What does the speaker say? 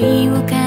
君を